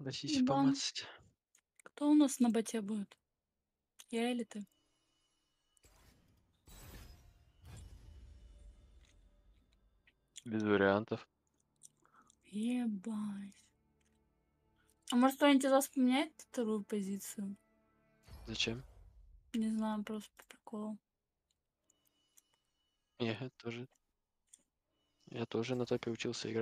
Носись Ебан, помацать. Кто у нас на боте будет? Я или ты? Без вариантов. Ебать. А может кто-нибудь из вас поменяет вторую позицию? Зачем? Не знаю, просто по приколу. Я тоже. Я тоже на топе учился играть.